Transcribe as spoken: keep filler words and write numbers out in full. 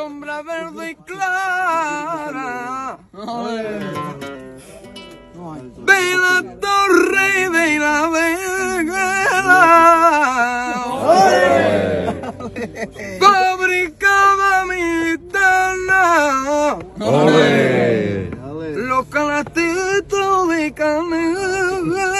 sombra verde y clara de la torre y de la verguera fabricaba mi guitarra, los canastos de canela.